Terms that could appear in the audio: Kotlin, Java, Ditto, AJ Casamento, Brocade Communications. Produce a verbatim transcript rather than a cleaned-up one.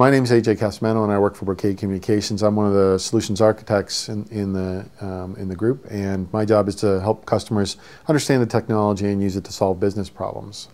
My name is A J Casamento and I work for Brocade Communications. I'm one of the solutions architects in, in, the, um, in the group, and my job is to help customers understand the technology and use it to solve business problems.